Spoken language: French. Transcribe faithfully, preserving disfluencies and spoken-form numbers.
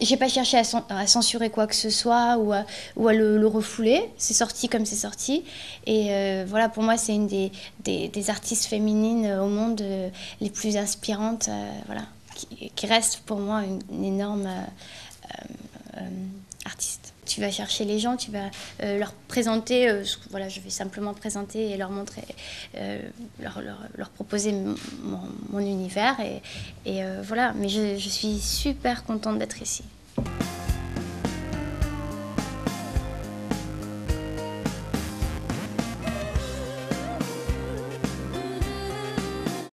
J'ai pas cherché à, à censurer quoi que ce soit ou à, ou à le, le refouler. C'est sorti comme c'est sorti. Et euh, voilà, pour moi, c'est une des, des, des artistes féminines au monde euh, les plus inspirantes, euh, voilà, qui, qui reste pour moi une, une énorme euh, euh, artiste. Tu vas chercher les gens, tu vas euh, leur présenter, euh, voilà, je vais simplement présenter et leur montrer, euh, leur, leur, leur proposer mon, mon univers et, et euh, voilà. Mais je, je suis super contente d'être ici.